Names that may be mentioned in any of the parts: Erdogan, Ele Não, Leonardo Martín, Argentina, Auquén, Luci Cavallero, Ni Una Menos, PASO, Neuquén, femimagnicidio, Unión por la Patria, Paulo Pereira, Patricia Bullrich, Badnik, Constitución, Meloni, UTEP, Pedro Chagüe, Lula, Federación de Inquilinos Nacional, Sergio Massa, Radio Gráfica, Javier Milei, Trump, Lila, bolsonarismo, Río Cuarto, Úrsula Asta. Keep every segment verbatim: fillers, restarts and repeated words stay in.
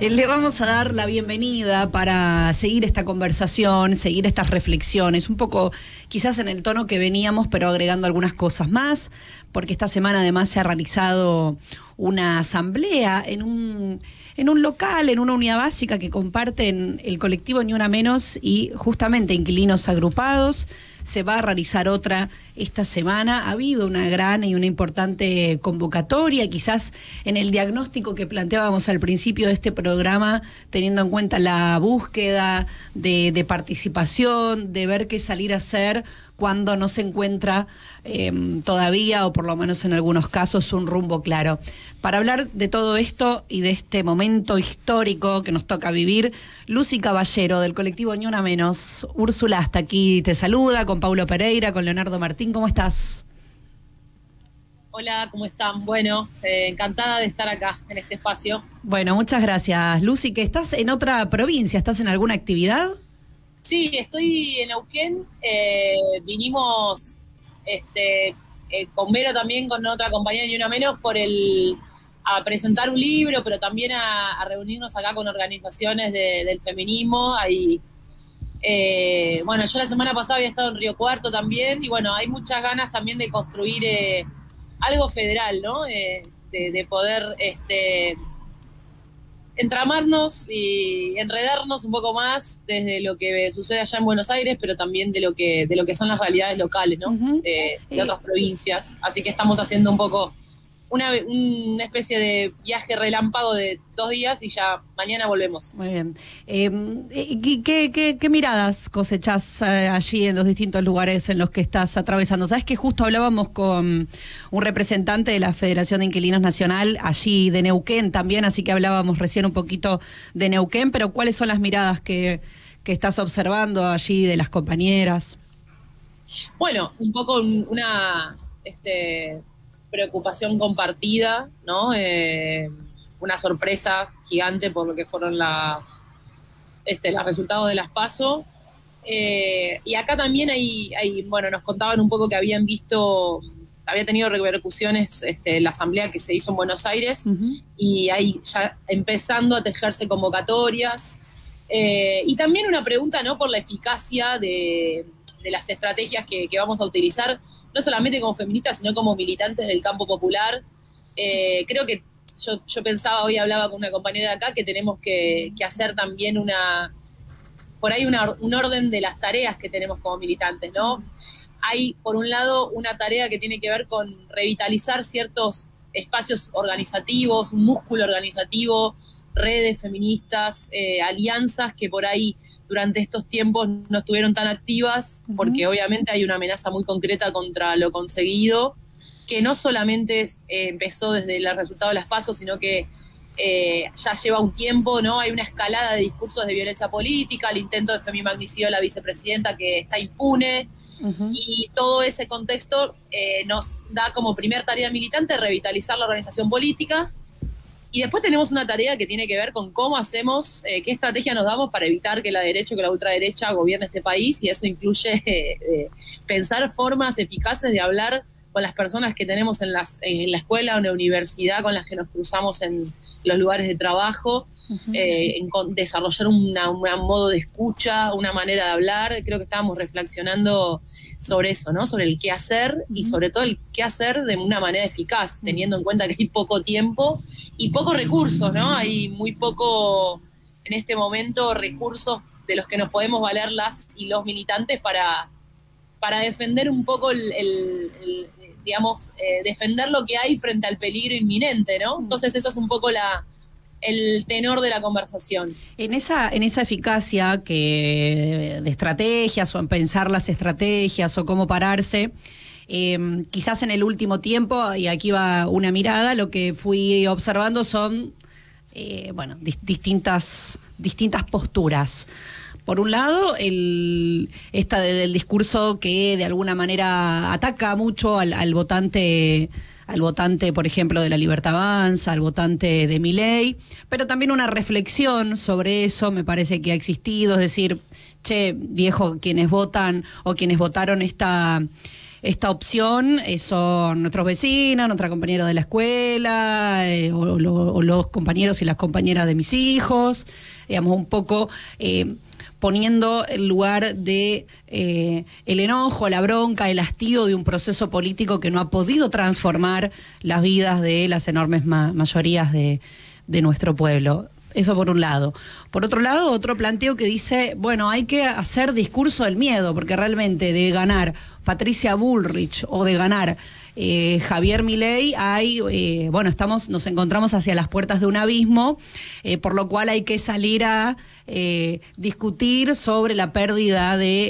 Le vamos a dar la bienvenida para seguir esta conversación, seguir estas reflexiones, un poco quizás en el tono que veníamos, pero agregando algunas cosas más, porque esta semana además se ha realizado una asamblea en un, en un local, en una unidad básica que comparten el colectivo Ni Una Menos y justamente Inquilinos Agrupados. Se va a realizar otra esta semana. Ha habido una gran y una importante convocatoria, quizás en el diagnóstico que planteábamos al principio de este programa, teniendo en cuenta la búsqueda de, de participación, de ver qué salir a hacer cuando no se encuentra eh, todavía, o por lo menos en algunos casos, un rumbo claro. Para hablar de todo esto y de este momento histórico que nos toca vivir, Luci Cavallero, del colectivo Ni Una Menos. Úrsula, hasta aquí te saluda, con Paulo Pereira, con Leonardo Martín. ¿Cómo estás? Hola, ¿cómo están? Bueno, eh, encantada de estar acá, en este espacio. Bueno, muchas gracias, Luci. ¿Que estás en otra provincia? ¿Estás en alguna actividad? Sí, estoy en Auquén, eh, vinimos este, eh, con Vero también, con otra compañera Ni Una Menos, por el, a presentar un libro, pero también a, a reunirnos acá con organizaciones de, del feminismo. Hay, eh, bueno, yo la semana pasada había estado en Río Cuarto también, y bueno, hay muchas ganas también de construir eh, algo federal, ¿no? Eh, de, de poder... Este, entramarnos y enredarnos un poco más desde lo que sucede allá en Buenos Aires, pero también de lo que de lo que son las realidades locales, ¿no? Uh-huh. de, de otras provincias. Así que estamos haciendo un poco una, una especie de viaje relámpago de dos días y ya mañana volvemos. Muy bien. Eh, ¿qué, qué, qué miradas cosechás allí en los distintos lugares en los que estás atravesando? Sabes que justo hablábamos con un representante de la Federación de Inquilinos Nacional allí de Neuquén también, así que hablábamos recién un poquito de Neuquén, pero ¿cuáles son las miradas que, que estás observando allí de las compañeras? Bueno, un poco una... este preocupación compartida, ¿no? Eh, una sorpresa gigante por lo que fueron las este, los resultados de las PASO. Eh, y acá también hay, hay, bueno, nos contaban un poco que habían visto, había tenido repercusiones este, la asamblea que se hizo en Buenos Aires, uh-huh. y ahí ya empezando a tejerse convocatorias. Eh, y también una pregunta, ¿no? Por la eficacia de, de las estrategias que, que vamos a utilizar, no solamente como feministas, sino como militantes del campo popular. Eh, creo que yo, yo pensaba, hoy hablaba con una compañera de acá, que tenemos que, que hacer también una, por ahí una, un orden de las tareas que tenemos como militantes, ¿no? Hay, por un lado, una tarea que tiene que ver con revitalizar ciertos espacios organizativos, un músculo organizativo, redes feministas, eh, alianzas que por ahí durante estos tiempos no estuvieron tan activas, porque uh-huh. obviamente hay una amenaza muy concreta contra lo conseguido, que no solamente eh, empezó desde el resultado de las PASO, sino que eh, ya lleva un tiempo, ¿no? Hay una escalada de discursos de violencia política, el intento de femimagnicidio de la vicepresidenta que está impune, uh-huh. y todo ese contexto eh, nos da como primer tarea militante revitalizar la organización política. Y después tenemos una tarea que tiene que ver con cómo hacemos, eh, qué estrategia nos damos para evitar que la derecha o que la ultraderecha gobierne este país, y eso incluye eh, eh, pensar formas eficaces de hablar con las personas que tenemos en, las, en la escuela o en la universidad, con las que nos cruzamos en los lugares de trabajo, uh-huh. eh, en con, desarrollar una, una modo de escucha, una manera de hablar. Creo que estábamos reflexionando sobre eso, ¿no? Sobre el qué hacer, y sobre todo el qué hacer de una manera eficaz, teniendo en cuenta que hay poco tiempo y pocos recursos, ¿no? Hay muy poco, en este momento, recursos de los que nos podemos valer las y los militantes para, para defender un poco el, el, el digamos, eh, defender lo que hay frente al peligro inminente, ¿no? Entonces esa es un poco la... el tenor de la conversación. En esa, en esa eficacia que de estrategias, o en pensar las estrategias, o cómo pararse, eh, quizás en el último tiempo, y aquí va una mirada, lo que fui observando son eh, bueno, dis- distintas, distintas posturas. Por un lado, el esta del discurso que de alguna manera ataca mucho al, al votante... al votante, por ejemplo, de la Libertad Avanza, al votante de Milei, pero también una reflexión sobre eso me parece que ha existido, es decir, che, viejo, quienes votan o quienes votaron esta esta opción eh, son nuestros vecinos, nuestros compañeros de la escuela, eh, o, lo, o los compañeros y las compañeras de mis hijos, digamos, un poco eh, poniendo el lugar de eh, el enojo, la bronca, el hastío de un proceso político que no ha podido transformar las vidas de las enormes ma mayorías de, de nuestro pueblo. Eso por un lado. Por otro lado, otro planteo que dice, bueno, hay que hacer discurso del miedo, porque realmente de ganar Patricia Bullrich o de ganar eh, Javier Milei, hay, eh, bueno, estamos, nos encontramos hacia las puertas de un abismo, eh, por lo cual hay que salir a eh, discutir sobre la pérdida de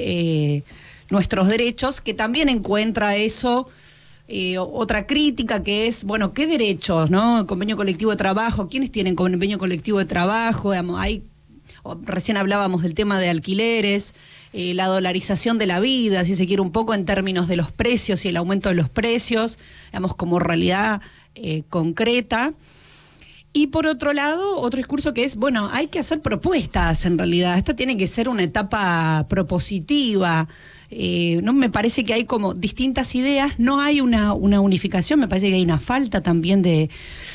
eh, nuestros derechos, que también encuentra eso... Eh, otra crítica que es, bueno, ¿qué derechos, no? Convenio colectivo de trabajo, ¿quiénes tienen convenio colectivo de trabajo? Hay, recién hablábamos del tema de alquileres, eh, la dolarización de la vida, si se quiere, un poco en términos de los precios y el aumento de los precios, digamos, como realidad eh, concreta. Y por otro lado, otro discurso que es, bueno, hay que hacer propuestas en realidad, esta tiene que ser una etapa propositiva. Eh, no me parece que hay como distintas ideas, no hay una, una unificación, me parece que hay una falta también de,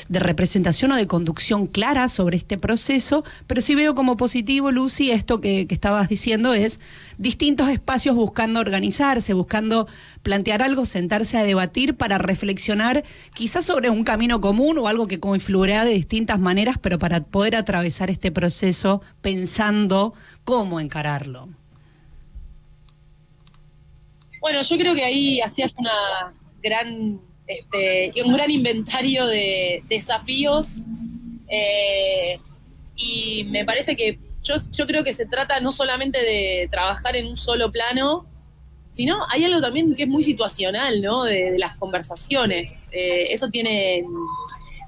de representación o de conducción clara sobre este proceso, pero sí veo como positivo, Luci, esto que, que estabas diciendo, es distintos espacios buscando organizarse, buscando plantear algo, sentarse a debatir para reflexionar quizás sobre un camino común o algo que confluirá de distintas maneras, pero para poder atravesar este proceso pensando cómo encararlo. Bueno, yo creo que ahí hacías una gran, este, un gran inventario de desafíos eh, y me parece que yo, yo creo que se trata no solamente de trabajar en un solo plano, sino hay algo también que es muy situacional, ¿no? De, de las conversaciones. Eh, eso tiene,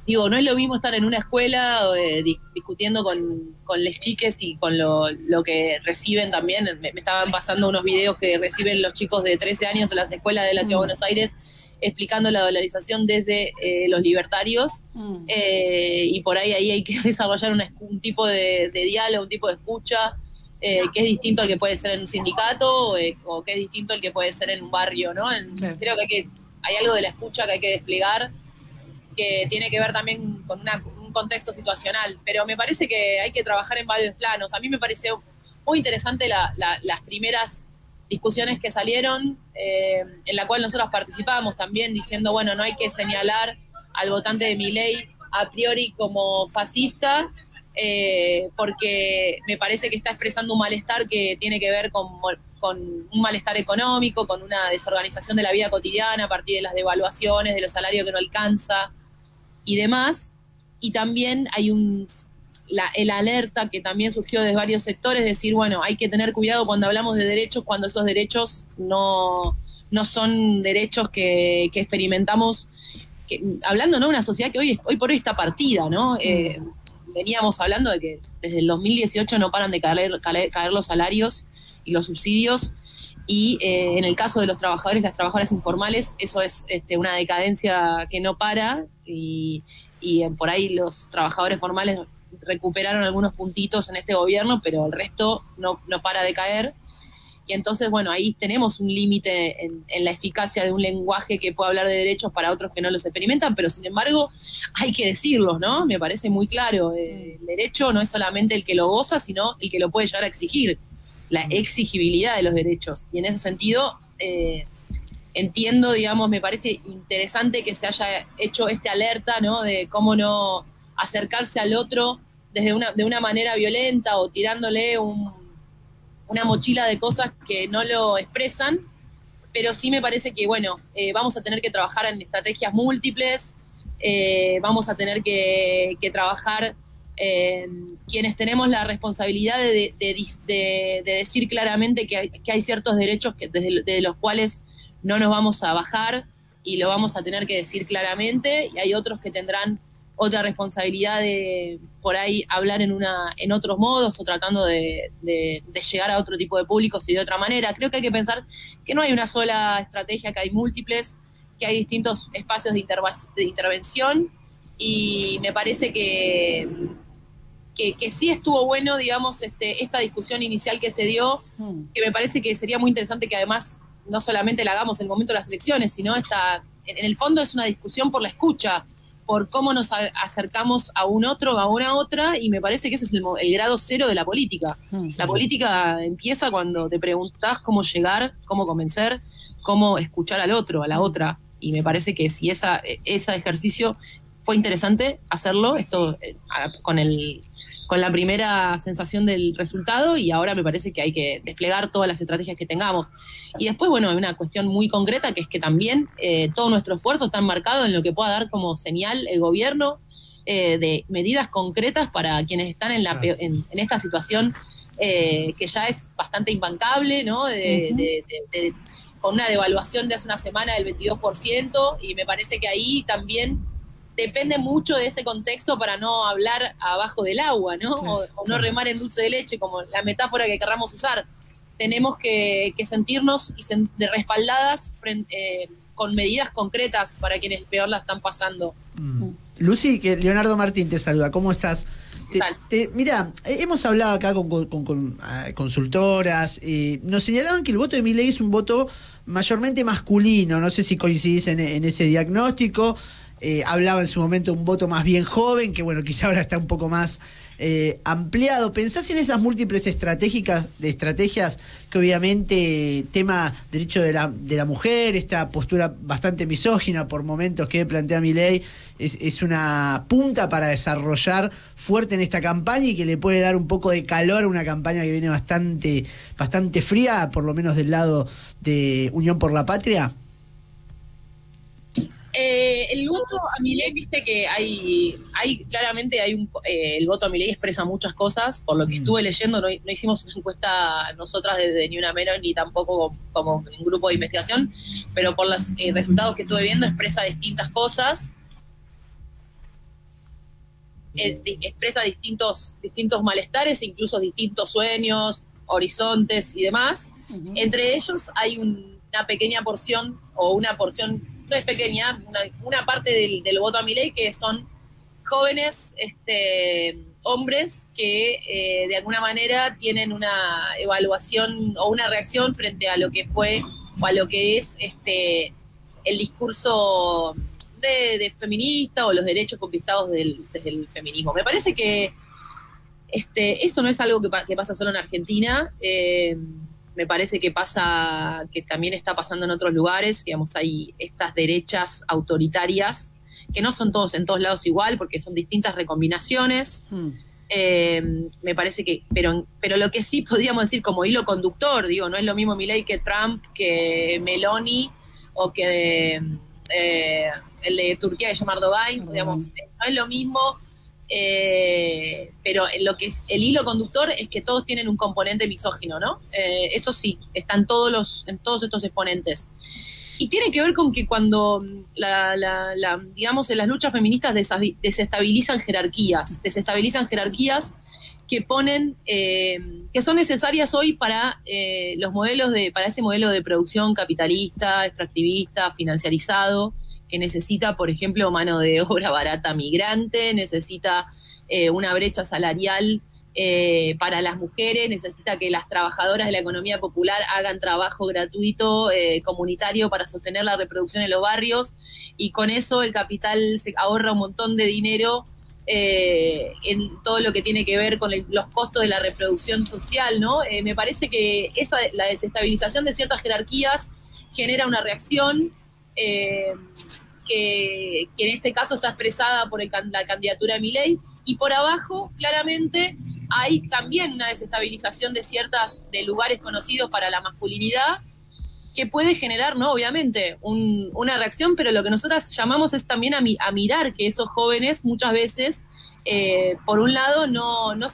digo, no es lo mismo estar en una escuela o, eh, discutiendo con, con les chiques y con lo, lo que reciben también. Me, me estaban pasando unos videos que reciben los chicos de trece años en las escuelas de la Ciudad de Buenos Aires explicando la dolarización desde eh, los libertarios. Mm. Eh, y por ahí, ahí hay que desarrollar una, un tipo de, de diálogo, un tipo de escucha eh, que es distinto al que puede ser en un sindicato eh, o que es distinto al que puede ser en un barrio, ¿no? En, sí. Creo que hay, que hay algo de la escucha que hay que desplegar, que tiene que ver también con una, un contexto situacional, pero me parece que hay que trabajar en varios planos. A mí me pareció muy interesante la, la, las primeras discusiones que salieron, eh, en la cual nosotros participábamos también, diciendo, bueno, no hay que señalar al votante de Milei a priori como fascista, eh, porque me parece que está expresando un malestar que tiene que ver con, con un malestar económico, con una desorganización de la vida cotidiana a partir de las devaluaciones, de los salarios que no alcanza, y demás. Y también hay un la, el alerta que también surgió desde varios sectores, decir, bueno, hay que tener cuidado cuando hablamos de derechos, cuando esos derechos no, no son derechos que, que experimentamos, que, hablando, ¿no? Una sociedad que hoy, hoy por hoy está partida, ¿no? Eh, veníamos hablando de que desde el dos mil dieciocho no paran de caer, caer, caer los salarios y los subsidios, y eh, en el caso de los trabajadores, las trabajadoras informales, eso es este, una decadencia que no para, y, y por ahí los trabajadores formales recuperaron algunos puntitos en este gobierno, pero el resto no, no para de caer, y entonces, bueno, ahí tenemos un límite en, en la eficacia de un lenguaje que puede hablar de derechos para otros que no los experimentan, pero sin embargo hay que decirlos, ¿no? Me parece muy claro, eh, el derecho no es solamente el que lo goza, sino el que lo puede llegar a exigir, la exigibilidad de los derechos, y en ese sentido eh, entiendo, digamos, me parece interesante que se haya hecho este alerta, ¿no? De cómo no acercarse al otro desde una, de una manera violenta o tirándole un, una mochila de cosas que no lo expresan, pero sí me parece que, bueno, eh, vamos a tener que trabajar en estrategias múltiples, eh, vamos a tener que, que trabajar... Eh, quienes tenemos la responsabilidad de, de, de, de decir claramente que hay, que hay ciertos derechos que desde, de los cuales no nos vamos a bajar y lo vamos a tener que decir claramente, y hay otros que tendrán otra responsabilidad de por ahí hablar en una en otros modos o tratando de, de, de llegar a otro tipo de públicos y de otra manera. Creo que hay que pensar que no hay una sola estrategia, que hay múltiples, que hay distintos espacios de, de intervención, y me parece que Que, que sí estuvo bueno, digamos, este, esta discusión inicial que se dio, que me parece que sería muy interesante que además no solamente la hagamos en el momento de las elecciones, sino esta, en el fondo es una discusión por la escucha, por cómo nos acercamos a un otro, a una otra, y me parece que ese es el, el grado cero de la política. La política empieza cuando te preguntás cómo llegar, cómo convencer, cómo escuchar al otro, a la otra, y me parece que si esa, ese ejercicio fue interesante hacerlo, esto con el... con la primera sensación del resultado, y ahora me parece que hay que desplegar todas las estrategias que tengamos. Y después, bueno, hay una cuestión muy concreta, que es que también eh, todo nuestro esfuerzo está enmarcado en lo que pueda dar como señal el gobierno eh, de medidas concretas para quienes están en, la, en, en esta situación eh, que ya es bastante imbancable, ¿no? De, uh-huh. de, de, de, con una devaluación de hace una semana del veintidós por ciento, y me parece que ahí también... depende mucho de ese contexto para no hablar abajo del agua, ¿no? Claro, o, o no claro. remar en dulce de leche, como la metáfora que querramos usar. Tenemos que, que sentirnos y sen, de respaldadas frente, eh, con medidas concretas para quienes peor la están pasando. Mm. Luci, que Leonardo Martín te saluda. ¿Cómo estás? Te, te, mirá, hemos hablado acá con, con, con consultoras, eh, nos señalaban que el voto de Milei es un voto mayormente masculino, no sé si coincidís en, en ese diagnóstico. Eh, hablaba en su momento un voto más bien joven, que bueno, quizá ahora está un poco más eh, ampliado. ¿Pensás en esas múltiples estratégicas, de estrategias que obviamente tema derecho de la, de la mujer, esta postura bastante misógina por momentos que plantea Milei, es, es una punta para desarrollar fuerte en esta campaña y que le puede dar un poco de calor a una campaña que viene bastante, bastante fría, por lo menos del lado de Unión por la Patria? Eh, el voto a Milei, viste que hay, hay claramente hay un, eh, el voto a Milei expresa muchas cosas, por lo que mm. estuve leyendo, no, no hicimos una encuesta nosotras desde Ni Una Menos, ni tampoco como un grupo de investigación, pero por los eh, resultados que estuve viendo expresa distintas cosas, eh, di, expresa distintos, distintos malestares, incluso distintos sueños, horizontes y demás. Mm-hmm. Entre ellos hay un, una pequeña porción, o una porción no es pequeña, una, una parte del, del voto a Milei que son jóvenes este, hombres que eh, de alguna manera tienen una evaluación o una reacción frente a lo que fue o a lo que es este el discurso de, de feminista o los derechos conquistados del, desde el feminismo. Me parece que este esto no es algo que, pa, que pasa solo en Argentina, eh, me parece que pasa, que también está pasando en otros lugares, digamos, hay estas derechas autoritarias, que no son todos en todos lados igual, porque son distintas recombinaciones, mm. eh, me parece que, pero pero lo que sí podríamos decir como hilo conductor, digo, no es lo mismo Milei que Trump, que Meloni, o que eh, el de Turquía que llama Erdogan, mm. digamos, no es lo mismo... Eh, pero lo que es el hilo conductor es que todos tienen un componente misógino, ¿no? Eh, eso sí, están todos los, en todos estos exponentes. Y tiene que ver con que cuando, la, la, la, digamos, en las luchas feministas desestabilizan jerarquías, desestabilizan jerarquías que ponen, eh, que son necesarias hoy para eh, los modelos de, para este modelo de producción capitalista, extractivista, financiarizado, que necesita, por ejemplo, mano de obra barata migrante, necesita eh, una brecha salarial eh, para las mujeres, necesita que las trabajadoras de la economía popular hagan trabajo gratuito, eh, comunitario, para sostener la reproducción en los barrios, y con eso el capital se ahorra un montón de dinero eh, en todo lo que tiene que ver con el, los costos de la reproducción social, ¿no? Eh, me parece que esa, la desestabilización de ciertas jerarquías genera una reacción Eh, que, que en este caso está expresada por el, la candidatura de Milei, y por abajo claramente hay también una desestabilización de ciertas de lugares conocidos para la masculinidad que puede generar, no obviamente, un, una reacción, pero lo que nosotras llamamos es también a, mi, a mirar que esos jóvenes muchas veces, eh, por un lado, no, no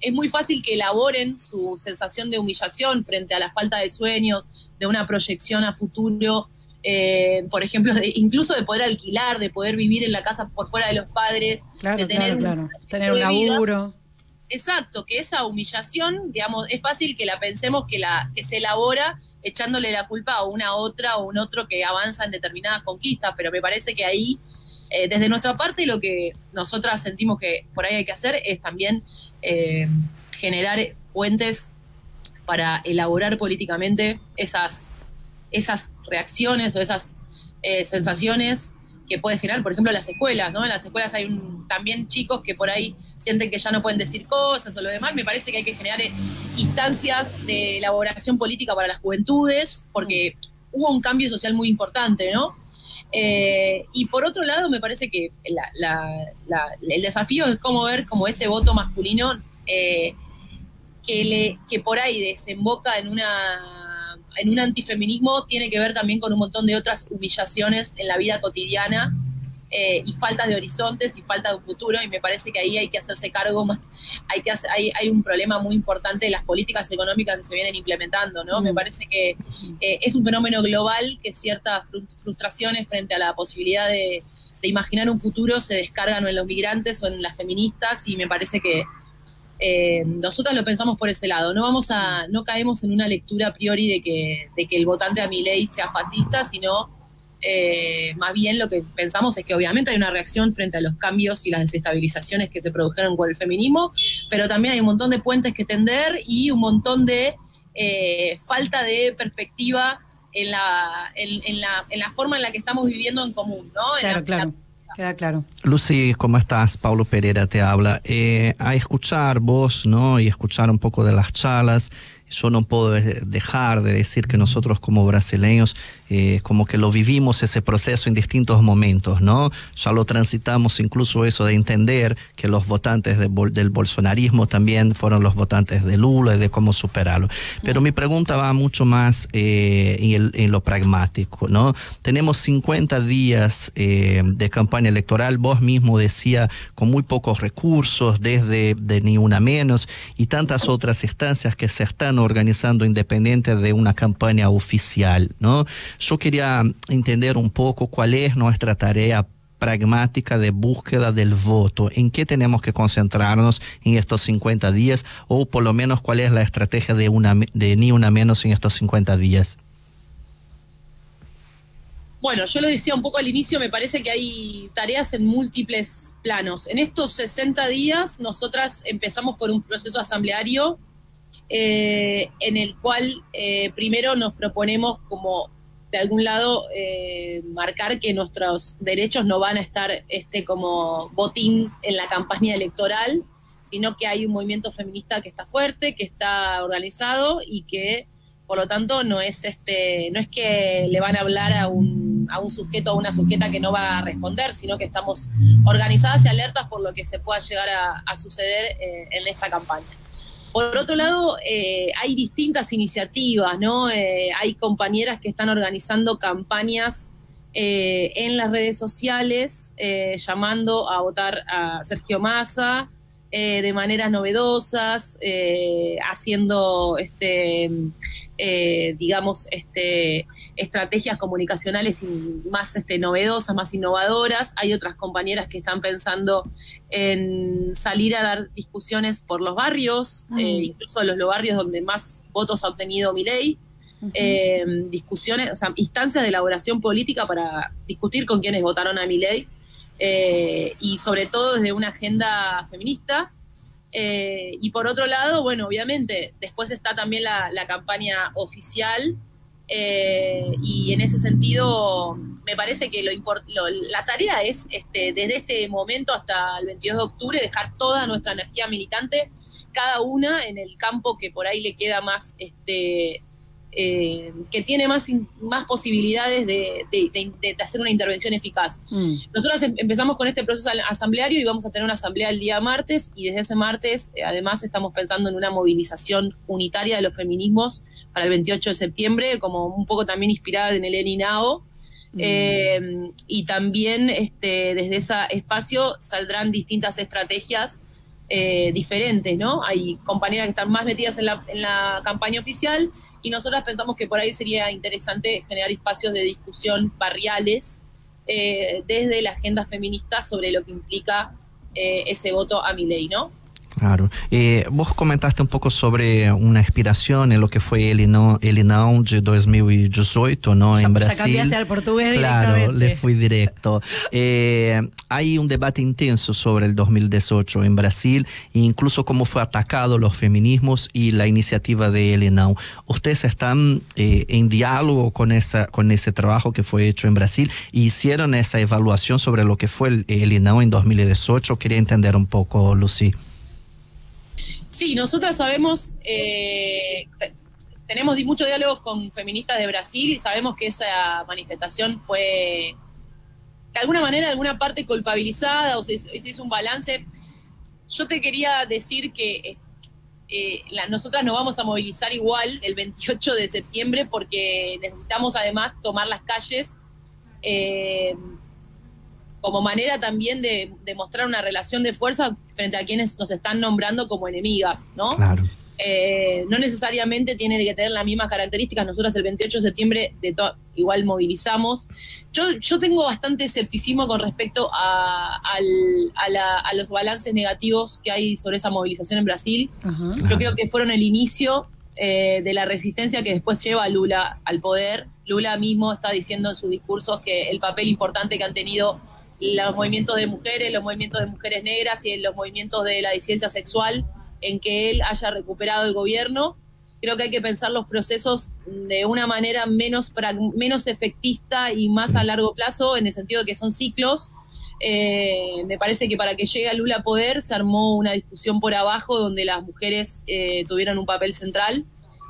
es muy fácil que elaboren su sensación de humillación frente a la falta de sueños, de una proyección a futuro, eh, por ejemplo, de, incluso de poder alquilar, de poder vivir en la casa por fuera de los padres, claro, de tener, claro, un, claro. tener un laburo. Vida. Exacto, que esa humillación, digamos, es fácil que la pensemos que, la, que se elabora echándole la culpa a una otra o un otro que avanza en determinadas conquistas, pero me parece que ahí, eh, desde nuestra parte, lo que nosotras sentimos que por ahí hay que hacer es también... Eh, generar puentes para elaborar políticamente esas, esas reacciones o esas eh, sensaciones que puede generar, por ejemplo, en las escuelas, ¿no? En las escuelas hay un, también chicos que por ahí sienten que ya no pueden decir cosas o lo demás. Me parece que hay que generar instancias de elaboración política para las juventudes, porque hubo un cambio social muy importante, ¿no? Eh, y por otro lado, me parece que la, la, la, el desafío es cómo ver como ese voto masculino eh, que, le, que por ahí desemboca en una... en un antifeminismo, tiene que ver también con un montón de otras humillaciones en la vida cotidiana eh, y faltas de horizontes y falta de un futuro, y me parece que ahí hay que hacerse cargo más, hay que hacer, hay, hay un problema muy importante de las políticas económicas que se vienen implementando, ¿no? Mm. Me parece que eh, es un fenómeno global que ciertas frustraciones frente a la posibilidad de, de imaginar un futuro se descargan en los migrantes o en las feministas, y me parece que Eh, nosotras lo pensamos por ese lado. No vamos a, no caemos en una lectura a priori de que, de que el votante a Milei sea fascista, sino eh, más bien lo que pensamos es que obviamente hay una reacción frente a los cambios y las desestabilizaciones que se produjeron con el feminismo, pero también hay un montón de puentes que tender y un montón de eh, falta de perspectiva en la, en, en la, en la forma en la que estamos viviendo en común, ¿no? En claro, la, claro. La, Queda claro. Luci, ¿cómo estás? Paulo Pereira te habla. Eh, a escuchar vos, ¿no? Y escuchar un poco de las charlas, yo no puedo dejar de decir que nosotros como brasileños eh, como que lo vivimos ese proceso en distintos momentos, ¿no? Ya lo transitamos, incluso eso de entender que los votantes de bol- del bolsonarismo también fueron los votantes de Lula y de cómo superarlo. Pero mi pregunta va mucho más eh, en, el, en lo pragmático, ¿no? Tenemos cincuenta días eh, de campaña electoral, vos mismo decía, con muy pocos recursos, desde de Ni Una Menos y tantas otras instancias que se están organizando independiente de una campaña oficial, ¿no? Yo quería entender un poco cuál es nuestra tarea pragmática de búsqueda del voto, en qué tenemos que concentrarnos en estos cincuenta días, o por lo menos cuál es la estrategia de, una, de Ni Una Menos en estos cincuenta días. Bueno, yo lo decía un poco al inicio, me parece que hay tareas en múltiples planos. En estos sesenta días nosotras empezamos por un proceso asambleario Eh, en el cual eh, primero nos proponemos como de algún lado eh, marcar que nuestros derechos no van a estar este como botín en la campaña electoral, sino que hay un movimiento feminista que está fuerte, que está organizado y que por lo tanto no es este no es que le van a hablar a un, a un sujeto o a una sujeta que no va a responder, sino que estamos organizadas y alertas por lo que se pueda llegar a, a suceder eh, en esta campaña. Por otro lado, eh, hay distintas iniciativas, ¿no? Eh, hay compañeras que están organizando campañas eh, en las redes sociales, eh, llamando a votar a Sergio Massa eh, de maneras novedosas, eh, haciendo, este, eh, digamos, este, estrategias comunicacionales más este, novedosas, más innovadoras. Hay otras compañeras que están pensando en salir a dar discusiones por los barrios, uh-huh. eh, incluso los barrios donde más votos ha obtenido Milei, uh-huh. eh, discusiones, o sea, instancias de elaboración política para discutir con quienes votaron a Milei, eh, y sobre todo desde una agenda feminista. Eh, y por otro lado, bueno, obviamente, después está también la, la campaña oficial, Eh, y en ese sentido me parece que lo import- lo, la tarea es este, desde este momento hasta el veintidós de octubre dejar toda nuestra energía militante, cada una en el campo que por ahí le queda más, este, eh, que tiene más, más posibilidades de, de, de, de hacer una intervención eficaz. Mm. Nosotros em- empezamos con este proceso asambleario y vamos a tener una asamblea el día martes, y desde ese martes eh, además estamos pensando en una movilización unitaria de los feminismos para el veintiocho de septiembre, como un poco también inspirada en el Ele Não, mm. eh, y también este, desde ese espacio saldrán distintas estrategias eh, diferentes, ¿no? Hay compañeras que están más metidas en la, en la campaña oficial, y nosotras pensamos que por ahí sería interesante generar espacios de discusión barriales eh, desde la agenda feminista sobre lo que implica eh, ese voto a Milei, ¿no? Claro. Eh, vos comentaste un poco sobre una inspiración en lo que fue Ele Não, Ele Não de dos mil dieciocho, ¿no? Ya, en Brasil. Ya cambiaste al portugués. Claro, le fui directo. Eh, hay un debate intenso sobre el dos mil dieciocho en Brasil, incluso cómo fue atacado los feminismos y la iniciativa de Ele Não. ¿Ustedes están eh, en diálogo con, esa, con ese trabajo que fue hecho en Brasil y hicieron esa evaluación sobre lo que fue el Ele Não en dos mil dieciocho? Quería entender un poco, Luci. Sí, nosotras sabemos, eh, tenemos mucho diálogo con feministas de Brasil y sabemos que esa manifestación fue de alguna manera, de alguna parte culpabilizada, o se hizo, se hizo un balance. Yo te quería decir que eh, la, nosotras nos vamos a movilizar igual el veintiocho de septiembre porque necesitamos además tomar las calles eh, como manera también de, de mostrar una relación de fuerza frente a quienes nos están nombrando como enemigas, ¿no? Claro. Eh, no necesariamente tiene que tener las mismas características. Nosotras el veintiocho de septiembre de igual movilizamos. Yo, yo tengo bastante escepticismo con respecto a, al, a, la, a los balances negativos que hay sobre esa movilización en Brasil. Uh-huh. Claro. Yo creo que fueron el inicio eh, de la resistencia que después lleva a Lula al poder. Lula mismo está diciendo en sus discursos que el papel importante que han tenido los movimientos de mujeres, los movimientos de mujeres negras y los movimientos de la disidencia sexual en que él haya recuperado el gobierno. Creo que hay que pensar los procesos de una manera menos, menos efectista y más a largo plazo, en el sentido de que son ciclos. Eh, me parece que para que llegue a Lula a poder se armó una discusión por abajo donde las mujeres eh, tuvieron un papel central,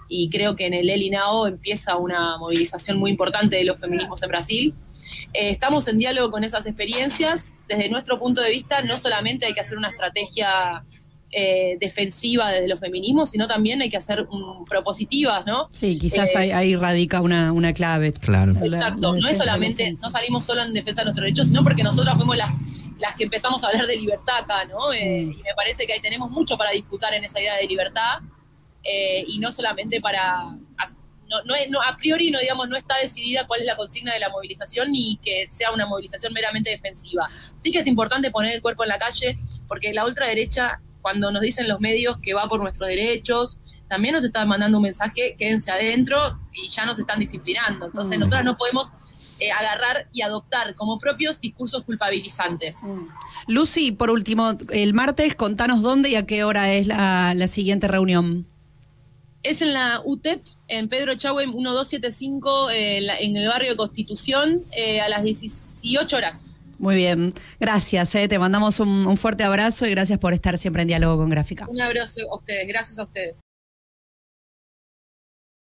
y creo que en el Ele Não empieza una movilización muy importante de los feminismos en Brasil. Eh, estamos en diálogo con esas experiencias. Desde nuestro punto de vista, no solamente hay que hacer una estrategia eh, defensiva desde los feminismos, sino también hay que hacer um, propositivas, ¿no? Sí, quizás eh, ahí, ahí radica una, una clave. Claro. Exacto, la, la no es solamente, no salimos solo en defensa de nuestros derechos, sino porque nosotras fuimos las, las que empezamos a hablar de libertad acá, ¿no? Eh, mm. Y me parece que ahí tenemos mucho para disputar en esa idea de libertad, eh, y no solamente para... No, no, no, a priori no, digamos, no está decidida cuál es la consigna de la movilización ni que sea una movilización meramente defensiva. Sí que es importante poner el cuerpo en la calle, porque la ultraderecha, cuando nos dicen los medios que va por nuestros derechos, también nos está mandando un mensaje, quédense adentro, y ya nos están disciplinando. Entonces, mm. nosotros no podemos eh, agarrar y adoptar como propios discursos culpabilizantes. Mm. Luci, por último, el martes contanos dónde y a qué hora es la, la siguiente reunión. Es en la U T E P, en Pedro Chagüe uno dos siete cinco, eh, en el barrio de Constitución, eh, a las dieciocho horas. Muy bien, gracias, eh. te mandamos un, un fuerte abrazo y gracias por estar siempre en diálogo con Gráfica. Un abrazo a ustedes, gracias a ustedes.